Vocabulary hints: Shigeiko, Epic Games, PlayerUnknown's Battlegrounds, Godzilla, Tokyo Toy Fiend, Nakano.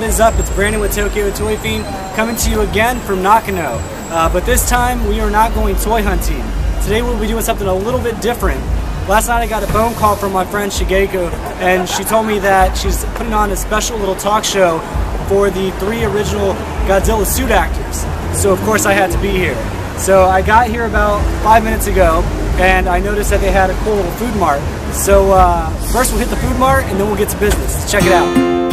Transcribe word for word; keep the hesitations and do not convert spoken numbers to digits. what is up? It's Brandon with Tokyo Toy Fiend coming to you again from Nakano. Uh, but this time we are not going toy hunting. Today we'll be doing something a little bit different. Last night I got a phone call from my friend Shigeiko, and she told me that she's putting on a special little talk show for the three original Godzilla suit actors. So of course I had to be here. So I got here about five minutes ago, and I noticed that they had a cool little food mart. So uh, first we'll hit the food mart and then we'll get to business. Check it out.